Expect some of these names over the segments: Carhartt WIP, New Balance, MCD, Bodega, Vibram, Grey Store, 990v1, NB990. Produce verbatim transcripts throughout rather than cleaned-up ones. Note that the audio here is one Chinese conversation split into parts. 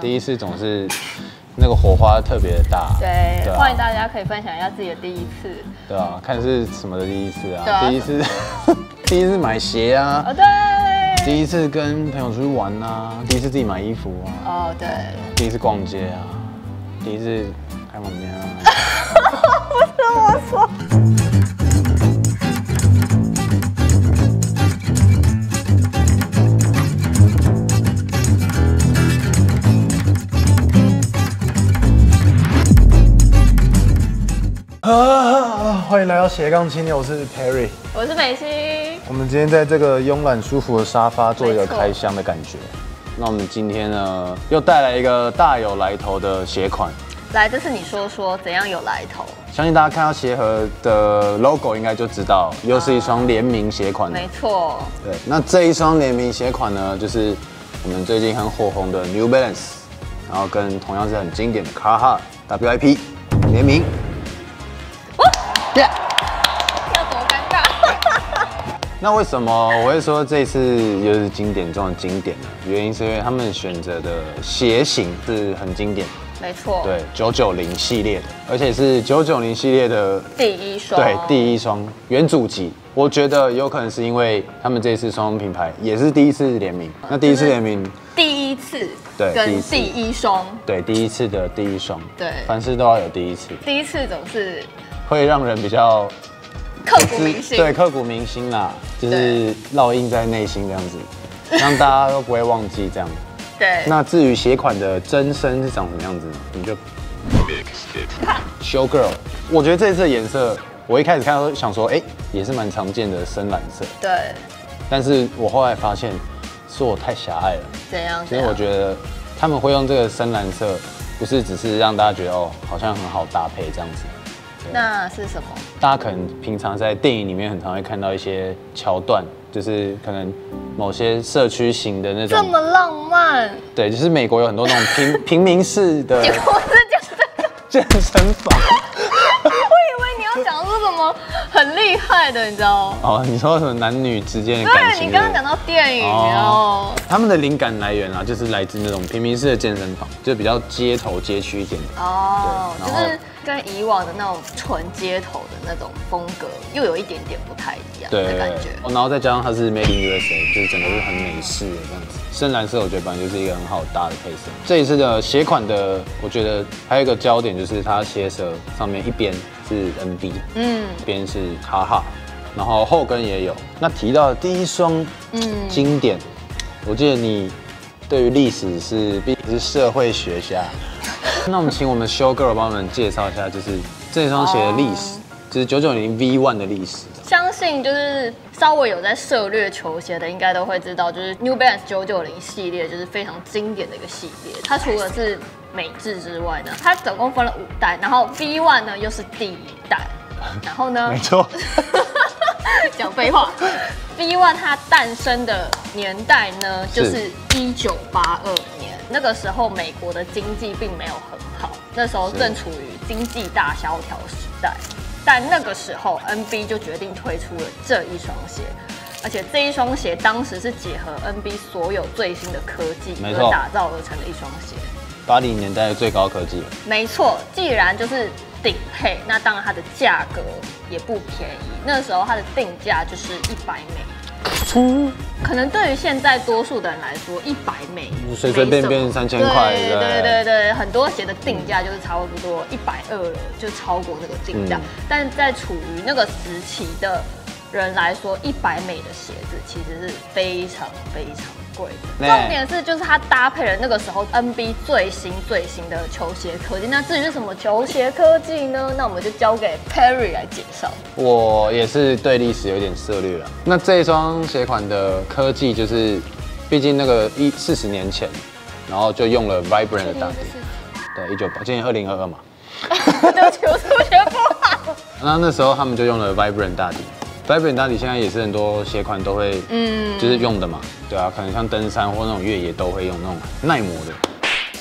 第一次总是那个火花特别大，对，对啊、欢迎大家可以分享一下自己的第一次，对啊，看是什么的第一次啊，啊第一次，第一次买鞋啊，哦对，第一次跟朋友出去玩啊，第一次自己买衣服啊，哦对，第一次逛街啊，第一次开房间啊，不是我说。啊！欢迎来到斜杠青年，我是 Perry， 我是美心。我们今天在这个慵懒舒服的沙发做一个开箱的感觉。那我们今天呢，又带来一个大有来头的鞋款。来，这次你说说怎样有来头？相信大家看到鞋盒的 logo 应该就知道，又是一双联名鞋款。没错。对，那这一双联名鞋款呢，就是我们最近很火红的 New Balance， 然后跟同样是很经典的 Carhartt W I P 联名。 Yeah. 要多尴尬！那为什么我会说这次又是经典中的经典呢？原因是因为他们选择的鞋型是很经典，没错，对，九九零系列的，而且是九九零系列的第一双，对，第一双原祖籍。我觉得有可能是因为他们这次双方品牌也是第一次联名，那第一次联名，第一次。 对，跟第一双，对，第一次的第一双，对，凡事都要有第一次，第一次总是会让人比较刻骨铭心，对，刻骨铭心啦，就是烙印在内心这样子，让大家都不会忘记这样。对，那至于鞋款的真身是长什么样子，你就看 Show Girl， 我觉得这次的颜色，我一开始看到想说，哎、欸，也是蛮常见的深蓝色，对，但是我后来发现。 是我太狭隘了，怎样？所以我觉得他们会用这个深蓝色，不是只是让大家觉得哦，好像很好搭配这样子。那是什么？大家可能平常在电影里面很常会看到一些桥段，就是可能某些社区型的那种。这么浪漫？对，就是美国有很多那种平平民式的。结果是健身房。我以为你要讲出什么很厉害的，你知道吗？哦，你说什么男女之间的感情？对，你刚刚讲到电影哦。他们的灵感来源啊，就是来自那种平民式的健身房，就比较街头街区一点的。哦，就是跟以往的那种纯街头的那种风格，又有一点点不太一样的感觉。哦，然后再加上它是 Made in U S A， 就是整个是很美式的这样子。深蓝色我觉得本来就是一个很好搭的配色。这一次的鞋款的，我觉得还有一个焦点就是它鞋舌上面一边。 是 N B， 嗯，边是卡哈，然后后跟也有。那提到的第一双，嗯，经典，我记得你对于历史是毕竟是社会学家，那我们请我们Show Girl帮我们介绍一下，就是这双鞋的历史，就是九九零 V 一 的历史。相信就是稍微有在涉略球鞋的，应该都会知道，就是 New Balance 九九零系列就是非常经典的一个系列，它除了是 美制之外呢，它总共分了五代，然后 V 一 呢又是第一代，然后呢，没错，讲废话 ，V 一 它诞生的年代呢就是一九八二年，那个时候美国的经济并没有很好，那时候正处于经济大萧条时代，但那个时候 N B 就决定推出了这一双鞋。 而且这一双鞋当时是结合 N B 所有最新的科技而打造而成的一双鞋，八零年代的最高科技。没错，既然就是顶配，那当然它的价格也不便宜。那时候它的定价就是一百美，可能对于现在多数的人来说，一百美随随便便三千块。对对对对，很多鞋的定价就是差不多一百二了，就超过那个定价。但在处于那个时期的 人来说，一百美的鞋子其实是非常非常贵的。重点是，就是它搭配了那个时候 N B 最新最新的球鞋科技。那至于是什么球鞋科技呢？那我们就交给 Perry 来介绍。我也是对历史有点涉略了。那这一双鞋款的科技，就是毕竟那个一四十年前，然后就用了 Vibram 的打底。对，一九八，今年二零二二嘛。对不起，我数学不好。那那时候他们就用了 Vibram 打底。 Vibram 打底现在也是很多鞋款都会，嗯，就是用的嘛，对啊，可能像登山或那种越野都会用那种耐磨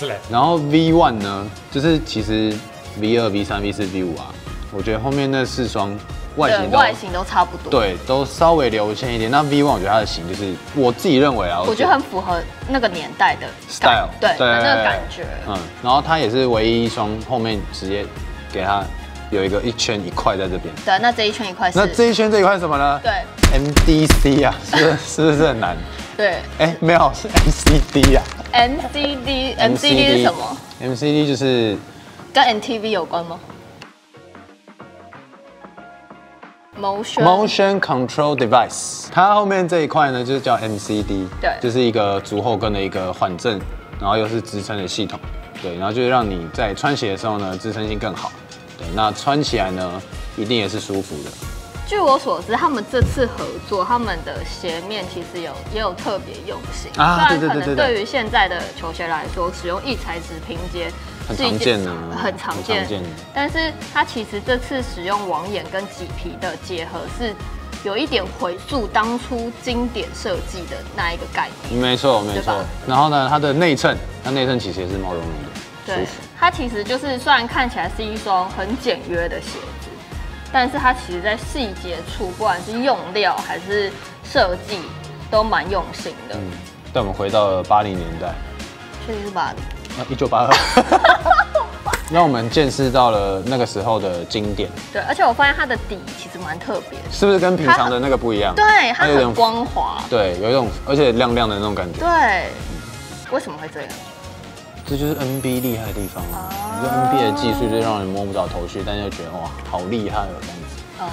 的。然后 V 一 呢，就是其实 V 二、V 三、V 四、V 五啊，我觉得后面那四双外形外形都差不多，对，都稍微流线一点。那 V 一 我觉得它的型就是我自己认为啊，我觉得很符合那个年代的 style， 对，那个感觉。嗯，然后它也是唯一一双后面直接给它有一个一圈一块在这边。对，那这一圈一块是？那这一圈这一块是什么呢？对 ，M D C 啊，是是不是很难？对，哎，没有是 M C D 啊。M C D M C D 是什么 ？M C D 就是跟 M T V 有关吗？ Motion, Motion Control Device， 它后面这一块呢，就是叫 M C D， 对，就是一个足后跟的一个缓震，然后又是支撑的系统，对，然后就是让你在穿鞋的时候呢，支撑性更好，对，那穿起来呢，一定也是舒服的。据我所知，他们这次合作，他们的鞋面其实有也有特别用心，啊，对对对对，虽然可能对于现在的球鞋来说，使用异材质拼接。 很常见的，很常见。但是它其实这次使用网眼跟麂皮的结合，是有一点回溯当初经典设计的那一个概念。没错，没错。然后呢，它的内衬，它内衬其实也是毛茸茸的。对，它其实就是虽然看起来是一双很简约的鞋子，但是它其实在细节处，不管是用料还是设计，都蛮用心的。嗯，但我们回到了八零年代，确实是八零。 一九八二，那我们见识到了那个时候的经典。对，而且我发现它的底其实蛮特别，是不是跟平常的那个不一样？对，它很光滑，对，有一种而且亮亮的那种感觉。对，为什么会这样？这就是 N B A 厉害的地方啊！就 N B A 的技术就让人摸不着头绪，但又觉得哇，好厉害哦这样子。哦，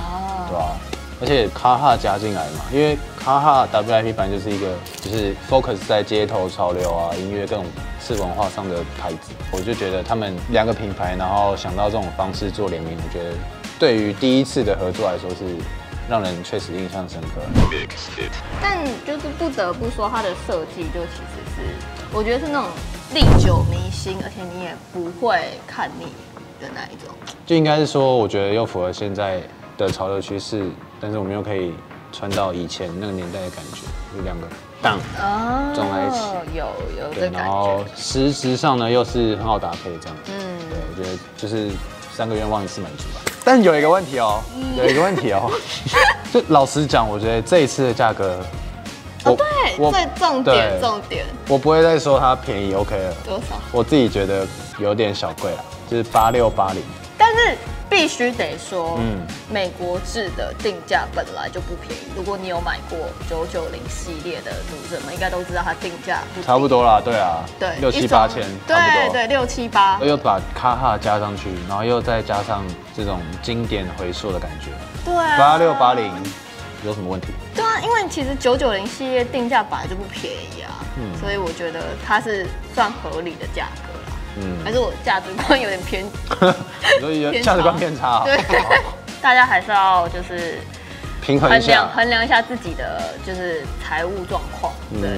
对吧？而且Carhartt加进来嘛，因为Carhartt W I P 本来就是一个就是 focus 在街头潮流啊、音乐各种。 是文化上的牌子，我就觉得他们两个品牌，然后想到这种方式做联名，我觉得对于第一次的合作来说是让人确实印象深刻。但就是不得不说，它的设计就其实是，我觉得是那种历久弥新，而且你也不会看腻的那一种。就应该是说，我觉得又符合现在的潮流趋势，但是我们又可以穿到以前那个年代的感觉，有两个。 哦，种在一起，有有这感觉。然后实质上呢，又是很好搭配这样子。嗯，对，我觉得就是三个愿望一次满足吧。但有一个问题哦，有一个问题哦，就老实讲，我觉得这一次的价格，哦对，最重点重点，我不会再说它便宜 ，OK 了。多少？我自己觉得有点小贵啦，就是八六八零。但是必须得说，嗯，美国制的定价本来就不便宜。如果你有买过九九零系列的读者们，应该都知道它定价差不多啦，对啊，对，六七八千，对对，六七八。又把Carhartt加上去，然后又再加上这种经典回溯的感觉，对，八六八零有什么问题？对啊，因为其实九九零系列定价本来就不便宜啊，嗯，所以我觉得它是算合理的价格。 嗯，还是我价值观有点偏，所以价值观偏差。对，大家还是要就是平衡一下，衡量一下自己的就是财务状况。对，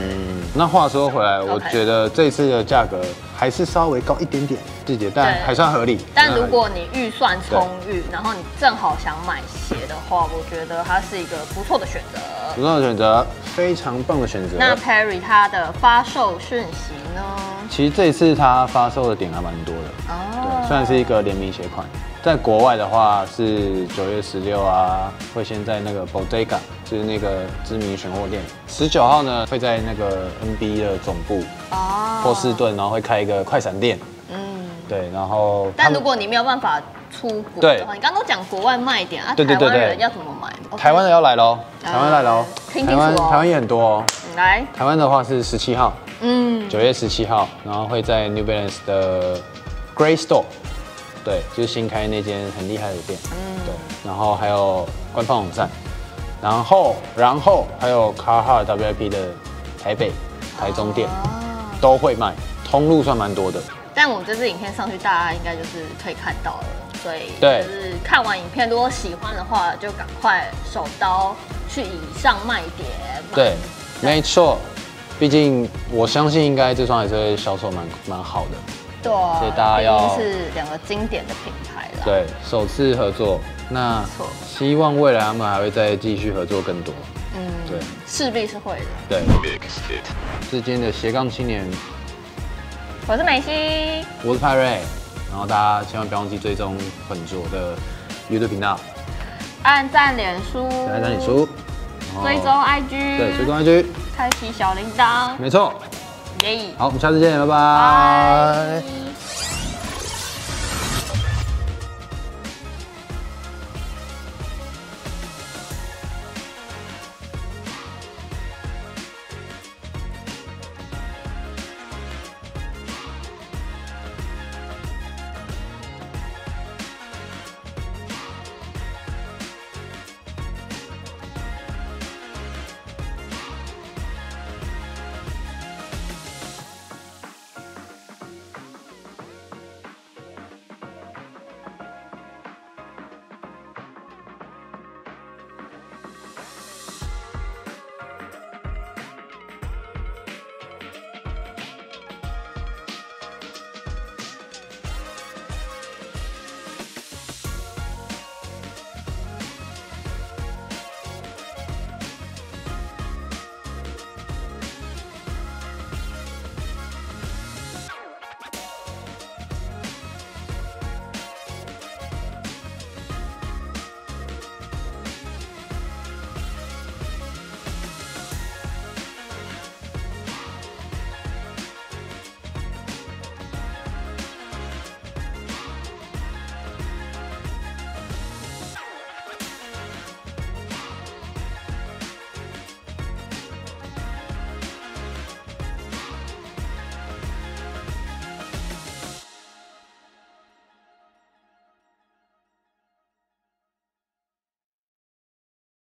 那话说回来，我觉得这次的价格还是稍微高一点点，季节但还算合理。但如果你预算充裕，然后你正好想买鞋的话，我觉得它是一个不错的选择。不错的选择，非常棒的选择。那 Perry 它的发售讯息呢？ 其实这一次它发售的点还蛮多的哦，对，算是一个联名鞋款。在国外的话是九月十六啊，会先在那个 Bodega， 就是那个知名选货店。十九号呢会在那个 N B A 的总部哦，波士顿，然后会开一个快闪店。嗯，对，然后但如果你没有办法出国的话，你刚刚都讲国外卖点啊，台湾人要怎么买？台湾的要来喽，台湾来喽，台湾台湾也很多哦。来，台湾的话是十七号。 嗯，九月十七号，然后会在 New Balance 的 Grey Store， 对，就是新开那间很厉害的店，嗯，对，然后还有官方网站，然后然后还有 Carhartt W I P 的台北、台中店、啊、都会卖，通路算蛮多的。但我们这支影片上去，大家应该就是可以看到了，所以就是看完影片，如果喜欢的话，就赶快手刀去以上卖点。对，没错。 毕竟我相信，应该这双还是会销售蛮蛮好的。对，所以大家要是两个经典的品牌啦。对，首次合作，那希望未来他们还会再继续合作更多。嗯，对，势必是会的。对。今天的斜杠青年，我是美西，我是派瑞，然后大家千万不要忘记追踪本卓的 YouTube 频道。按赞脸书，按赞脸书，追踪 I G， 对，追踪 I G， 开启小铃铛，没错，耶！好，我们下次见，拜拜。